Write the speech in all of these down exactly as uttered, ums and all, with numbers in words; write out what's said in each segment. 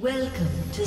Welcome to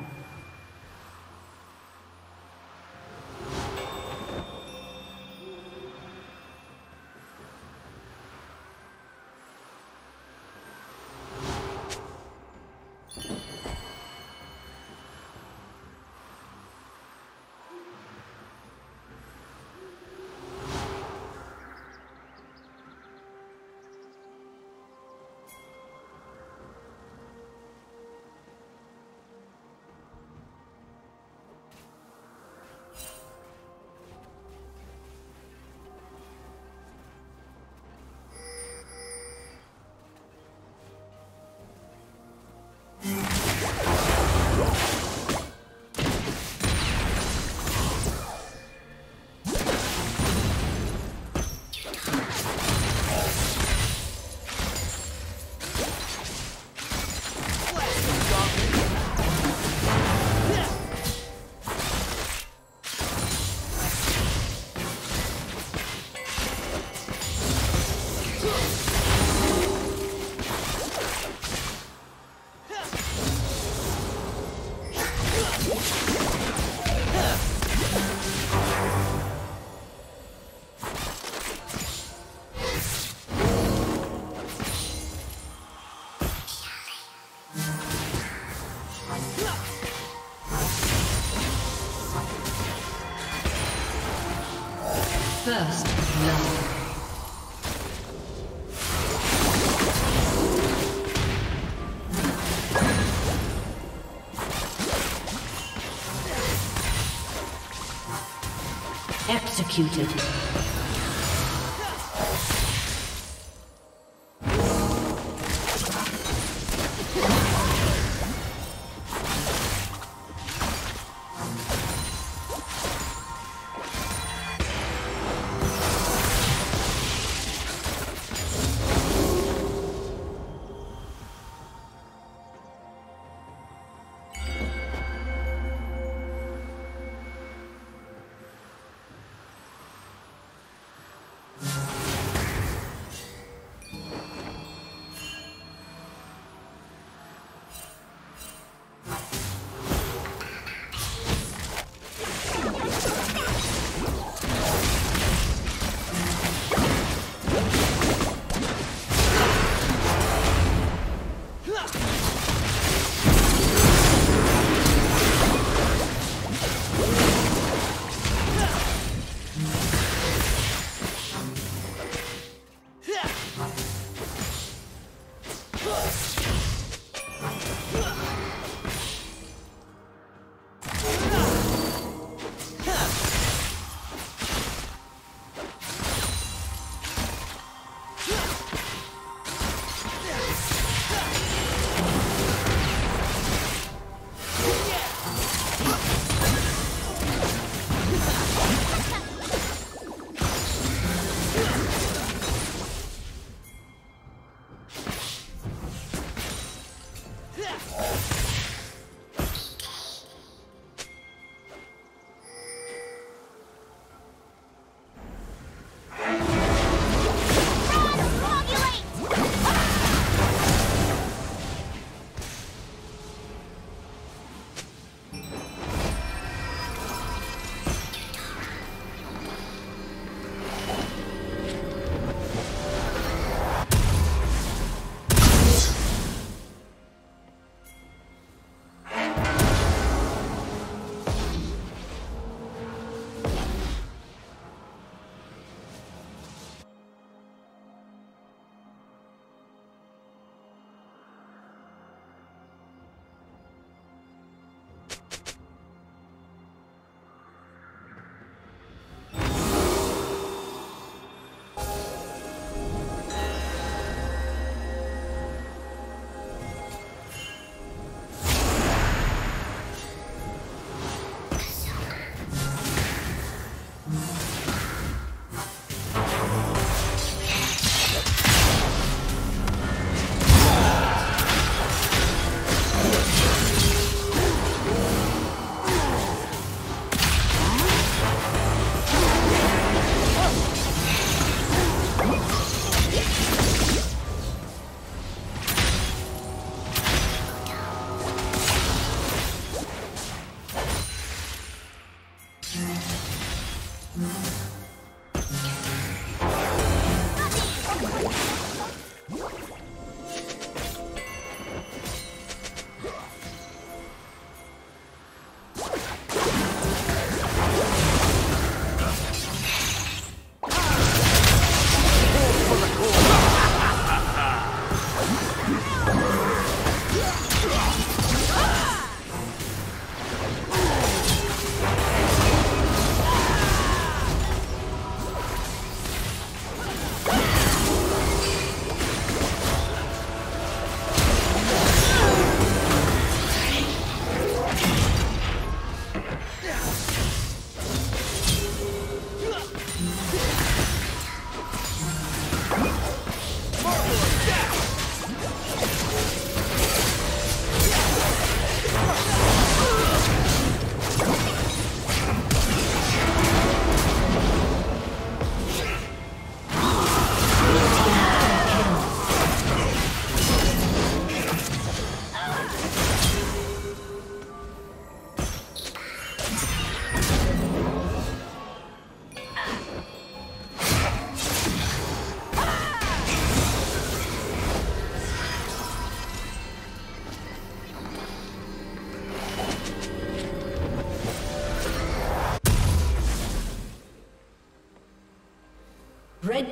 First, no. Executed. Red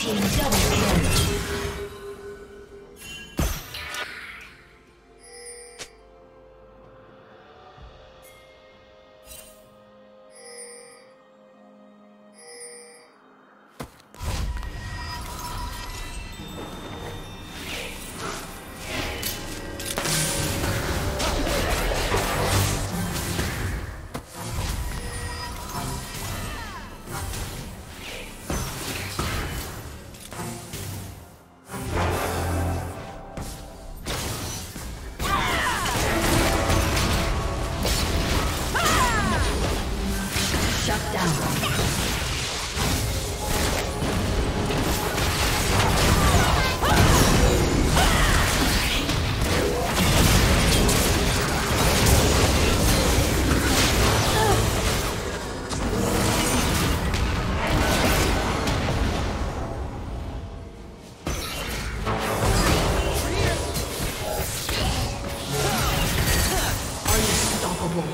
Unstoppable.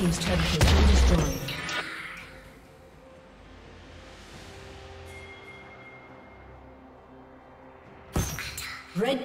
team's turret has been destroyed. Red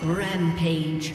Rampage. You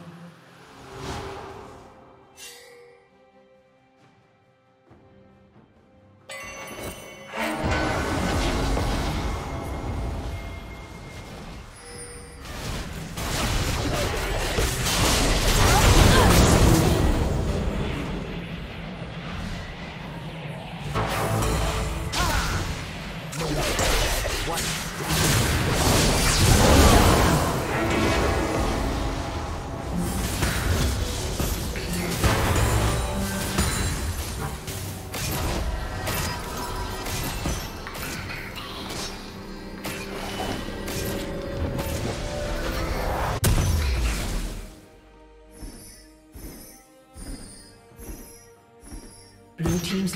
Blue team's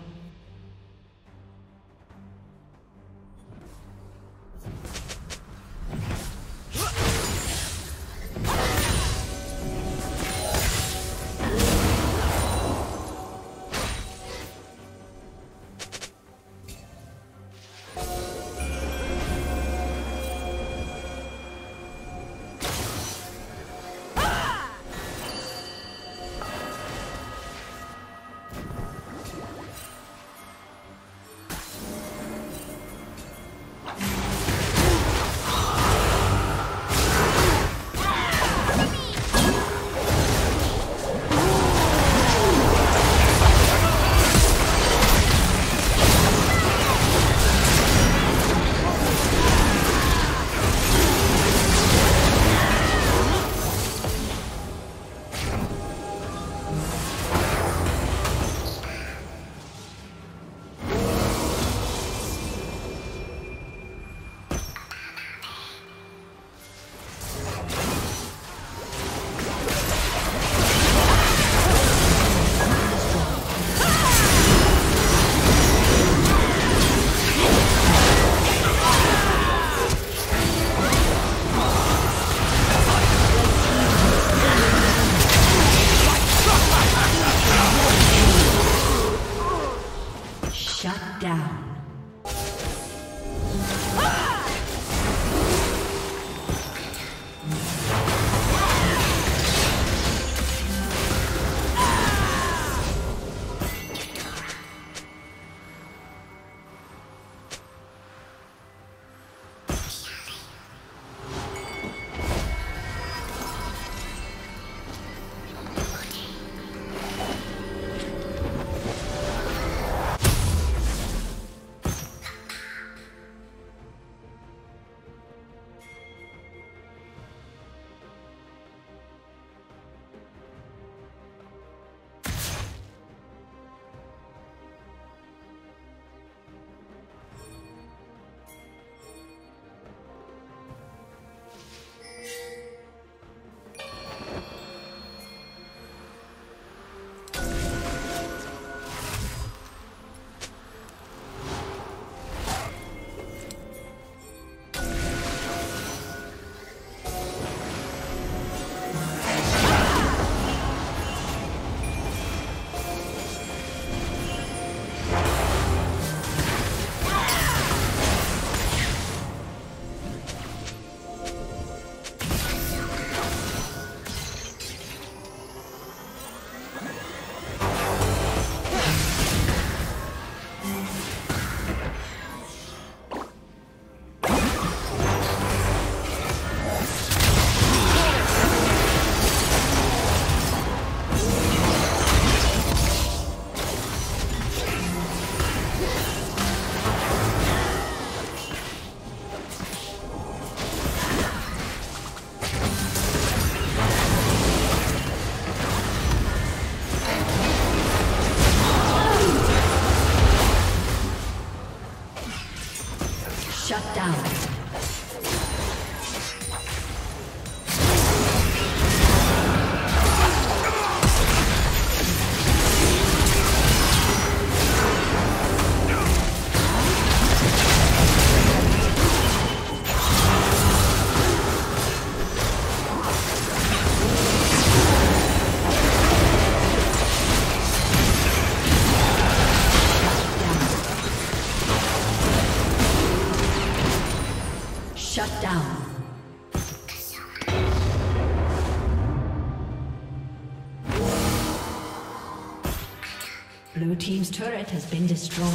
Blue team's turret has been destroyed.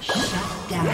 Shut down.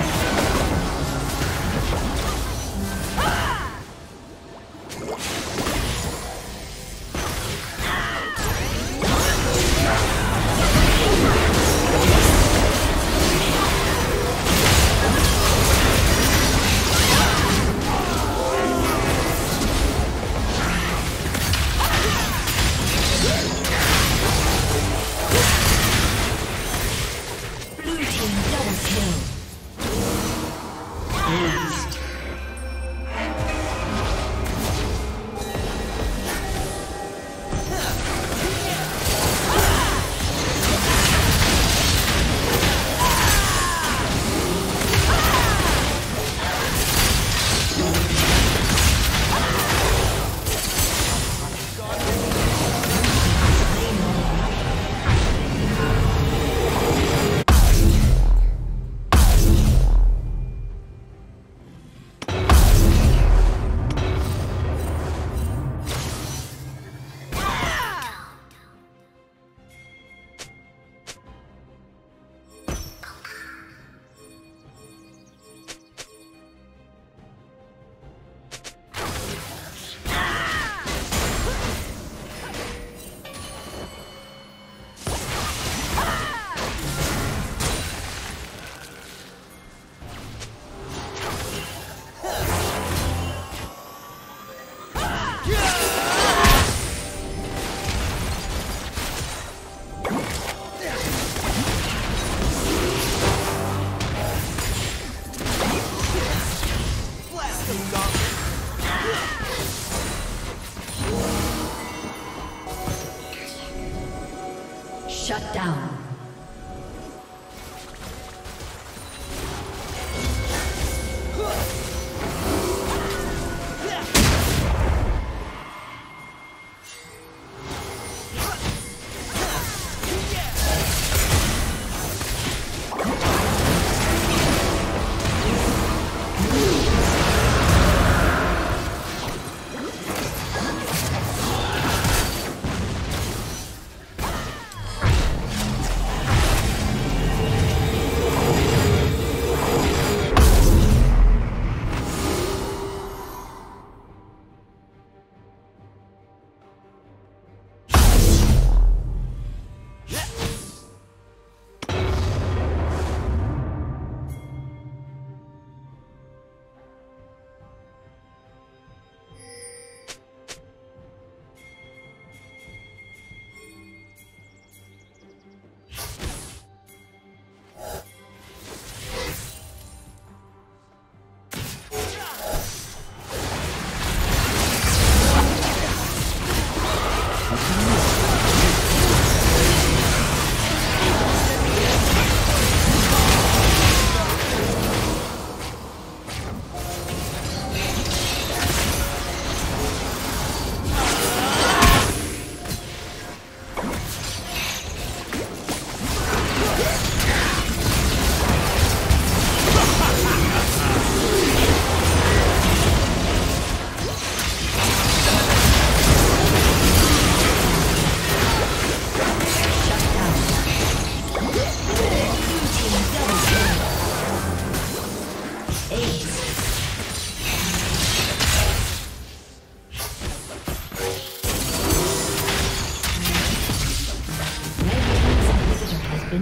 Shut down.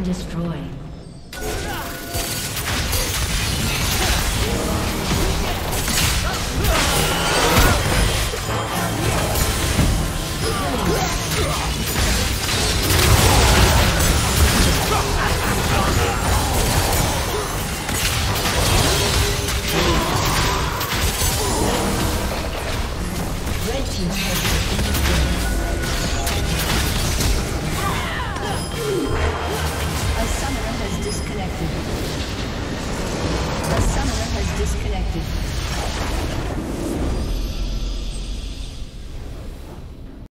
Destroy.